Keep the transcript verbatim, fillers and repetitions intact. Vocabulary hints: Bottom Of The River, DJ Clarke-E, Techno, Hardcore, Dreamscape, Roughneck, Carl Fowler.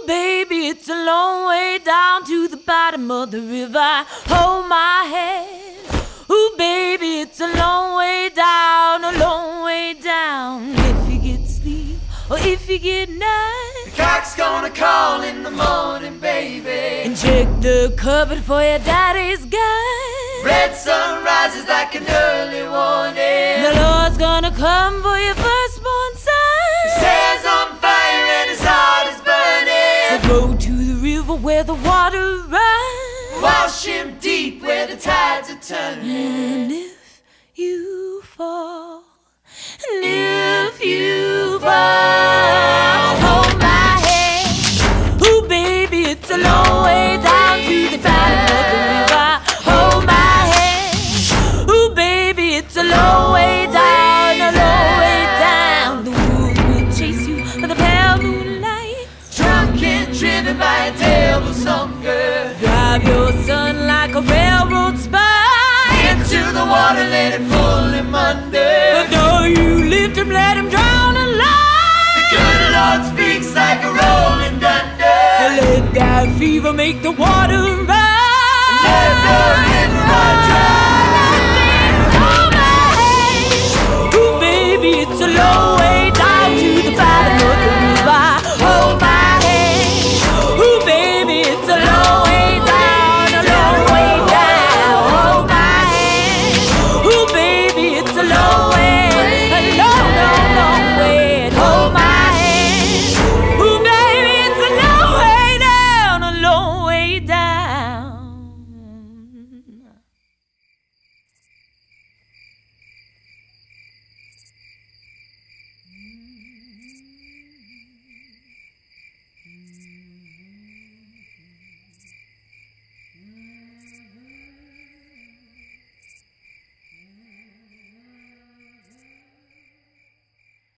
Ooh, baby, it's a long way down to the bottom of the river. Hold my hand. Ooh, baby, it's a long way down, a long way down. If you get sleep or if you get none, the cock's gonna call in the morning, baby. And check the cupboard for your daddy's gun. Red sun rises like an early warning. The Lord's gonna come for your firstborn son. His hair's on fire and his heart is burning. So go to the river where the water runs. Wash him deep where the tides are turning. And if you fall, and if you fall, hold my hand. Ooh, baby, it's a long way down to the bottom of the river. Hold my hand. Ooh, baby, it's a long way down, a long way down. The wolves will chase you by the pale moonlight, drunk and driven by a devil's hunger. Drive your son like a railroad spike into the water, let it pull him under. But though you lift him, let him drown alive. The good Lord speaks like a rolling thunder. Let that fever make the water rise.